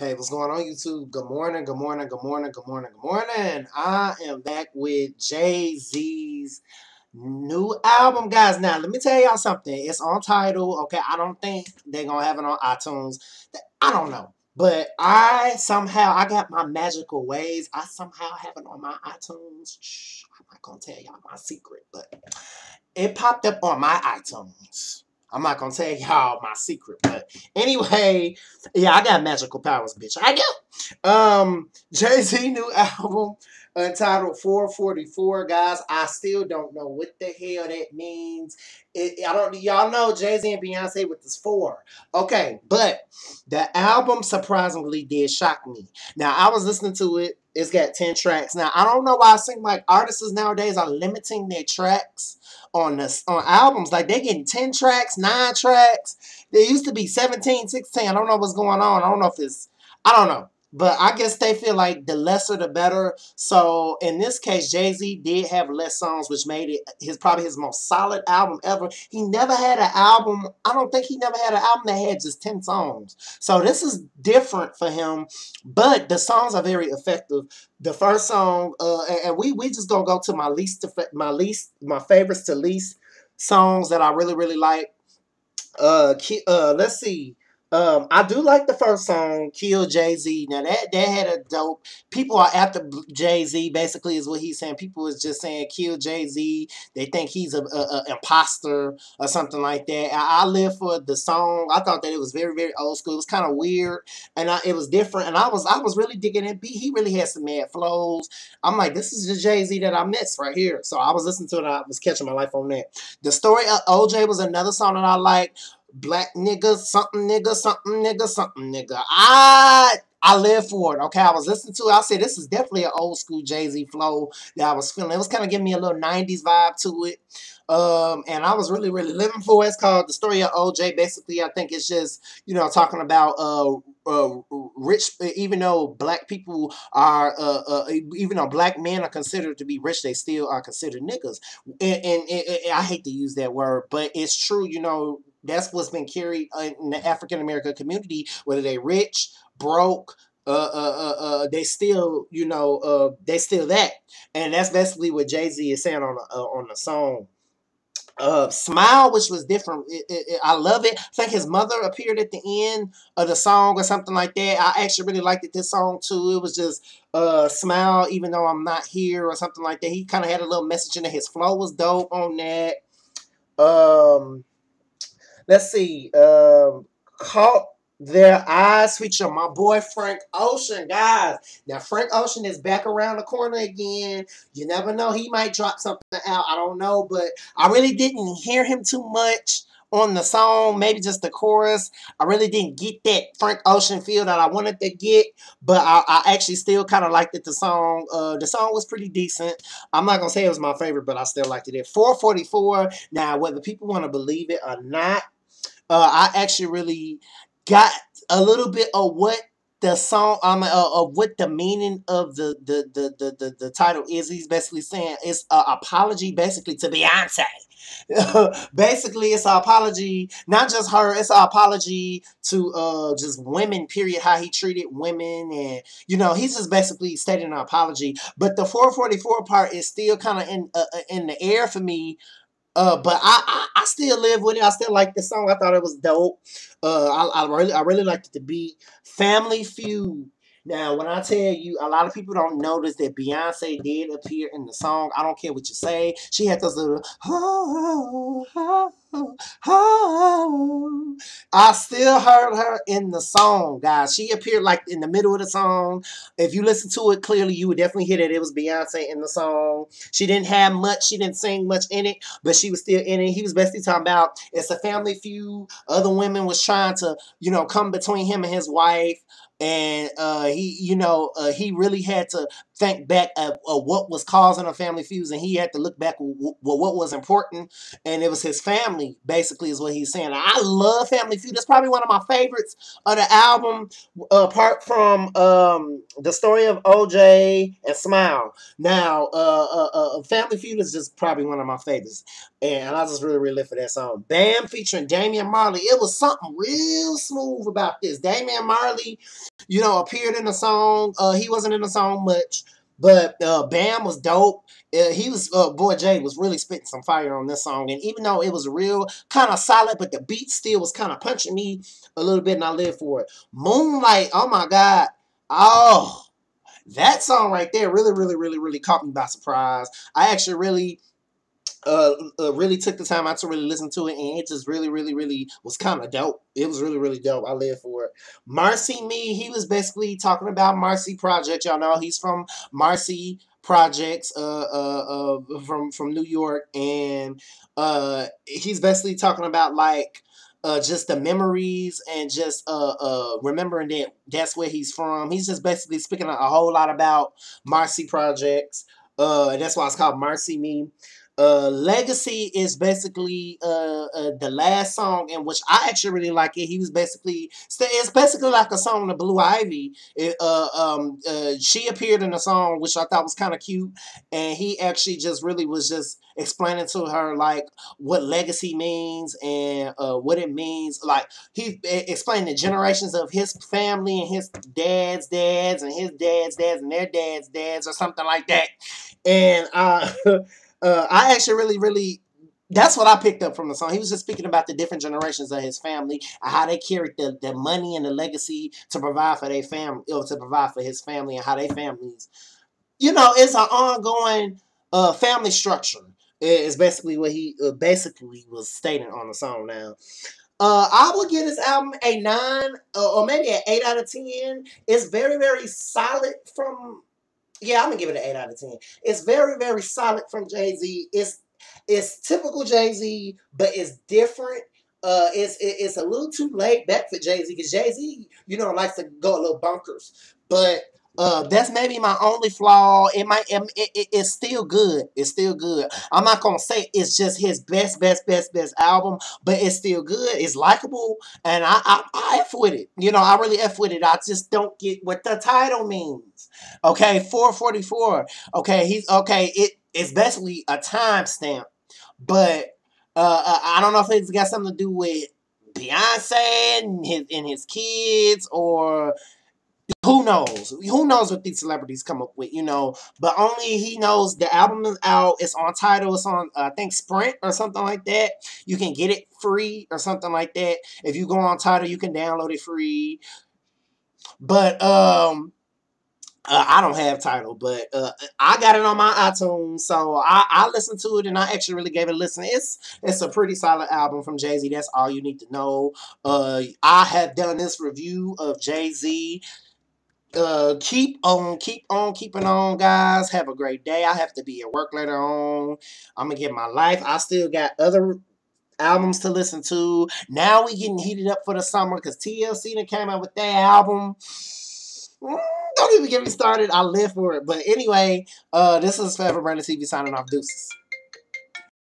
Hey, what's going on, YouTube? Good morning, good morning, good morning, good morning, good morning. I am back with Jay-Z's new album, guys. Now, let me tell y'all something. It's on Tidal, okay? I don't think they're going to have it on iTunes. I don't know. But I got my magical ways. I somehow have it on my iTunes. Shh, I'm not going to tell y'all my secret, but it popped up on my iTunes. I'm not going to tell y'all my secret, but anyway, yeah, I got magical powers, bitch. I do. Jay-Z new album entitled 444, guys. I still don't know what the hell that means. Y'all know Jay-Z and Beyonce with this 4. Okay, but the album surprisingly did shock me. Now, I was listening to it. It's got 10 tracks. Now, I don't know why I seem like artists nowadays are limiting their tracks on albums. Like, they're getting 10 tracks, 9 tracks. There used to be 17, 16. I don't know what's going on. I don't know. But I guess they feel like the lesser the better. So, in this case, Jay-Z did have less songs, which made it probably his most solid album ever. He never had an album. I don't think he never had an album that had just 10 songs. So, this is different for him. But the songs are very effective. The first song, and we just gonna go to my favorites to least songs that I really, really like. Let's see. I do like the first song, Kill Jay-Z. Now, that had a dope... People are after Jay-Z, basically, is what he's saying. People is just saying, kill Jay-Z. They think he's an imposter or something like that. I live for the song. I thought that it was very, very old school. It was kind of weird, and it was different. And I was really digging it. He really had some mad flows. I'm like, this is the Jay-Z that I missed right here. So I was listening to it, and I was catching my life on that. The Story of OJ was another song that I liked. Black nigga, something nigga, something nigga, something nigga. I live for it, okay? I was listening to it. I said, this is definitely an old school Jay-Z flow that I was feeling. It was kind of giving me a little 90s vibe to it. And I was really, really living for it. It's called The Story of OJ. Basically, I think it's just, you know, talking about rich, even though black people are, even though black men are considered to be rich, they still are considered niggas. And I hate to use that word, but it's true, you know. That's what's been carried in the African-American community, whether they rich, broke, they still, you know, they still that. And that's basically what Jay-Z is saying on the song. Smile, which was different. I love it. I think his mother appeared at the end of the song or something like that. I actually really liked it, this song too. It was just Smile, even though I'm not here or something like that. He kind of had a little message in it. His flow was dope on that. Let's see, Caught Their Eyes featuring my boy Frank Ocean, guys. Now, Frank Ocean is back around the corner again. You never know. He might drop something out. I don't know, but I really didn't hear him too much on the song, maybe just the chorus. I really didn't get that Frank Ocean feel that I wanted to get, but I actually still kind of liked it. The song was pretty decent. I'm not going to say it was my favorite, but I still liked it. At 444, now, whether people want to believe it or not, I actually really got a little bit of what the song, of what the meaning of the title is. He's basically saying it's an apology, basically, to Beyonce. Basically, it's an apology, not just her. It's an apology to just women, period, how he treated women. And, you know, he's just basically stating an apology. But the 444 part is still kind of in the air for me. But I still live with it. I still like the song. I thought it was dope. I really liked the beat. Family Feud. Now, when I tell you, a lot of people don't notice that Beyonce did appear in the song. I don't care what you say. She had those little, oh, oh, oh, oh. I still heard her in the song, guys. She appeared like in the middle of the song. If you listen to it clearly, you would definitely hear that it was Beyonce in the song. She didn't have much. She didn't sing much in it, but she was still in it. He was basically talking about it's a family feud. Other women was trying to, you know, come between him and his wife. And he really had to think back at what was causing her family feuds, and he had to look back at what was important, and it was his family, basically, is what he's saying. I love Family Feud. That's probably one of my favorites of the album, apart from The Story of OJ and Smile. Now, Family Feud is just probably one of my favorites, and I just really, really live for that song. Bam featuring Damian Marley. It was something real smooth about this. Damian Marley, you know, appeared in the song. He wasn't in the song much, but Bam was dope. He was, boy, Jay was really spitting some fire on this song. And even though it was real, kind of solid, but the beat still was kind of punching me a little bit, and I lived for it. Moonlight, oh my God. Oh, that song right there really, really, really, really caught me by surprise. I actually really took the time out to really listen to it, and it just really, really, really was kind of dope. It was really, really dope. I live for it. Marcy Me, he was basically talking about Marcy Projects. Y'all know he's from Marcy Projects, from New York, and he's basically talking about, like, just the memories and just remembering that that's where he's from. He's just basically speaking a whole lot about Marcy Projects, and that's why it's called Marcy Me. Legacy is basically the last song, in which I actually really like it. He was basically, it's basically like a song to Blue Ivy. She appeared in a song, which I thought was kind of cute, and he actually just really was just explaining to her, like, what legacy means and what it means. Like, he explained the generations of his family and his dad's dads and his dad's dads and their dad's dads or something like that. And I actually really, really, that's what I picked up from the song. He was just speaking about the different generations of his family, how they carried the money and the legacy to provide for their family, or to provide for his family, and how they families, you know, it's an ongoing family structure. Is basically what he basically was stating on the song. Now, I would give this album a 9 or maybe an 8 out of 10. It's very, very solid from. Yeah, I'm going to give it an 8 out of 10. It's very, very solid from Jay-Z. It's typical Jay-Z, but it's different. It's a little too laid back for Jay-Z, because Jay-Z, you know, likes to go a little bonkers. But that's maybe my only flaw. It's still good. It's still good. I'm not going to say it's just his best album, but it's still good. It's likable, and I F with it. You know, I really F with it. I just don't get what the title means. Okay, 444. Okay, it's basically a timestamp, but I don't know if it's got something to do with Beyonce and his kids, or who knows? Who knows what these celebrities come up with, you know? But only he knows. The album is out. It's on Tidal. It's on, I think, Sprint or something like that. You can get it free or something like that. If you go on Tidal, you can download it free. But I don't have Tidal, but I got it on my iTunes, so I listened to it, and I actually really gave it a listen. It's a pretty solid album from Jay-Z. That's all you need to know. I have done this review of Jay-Z. Keep on keeping on, guys. Have a great day. I have to be at work later on. I'm gonna get my life. I still got other albums to listen to. Now we getting heated up for the summer, because TLC that came out with their album. Don't even get me started. I live for it. But anyway, this is Forever Brandon TV signing off. Deuces.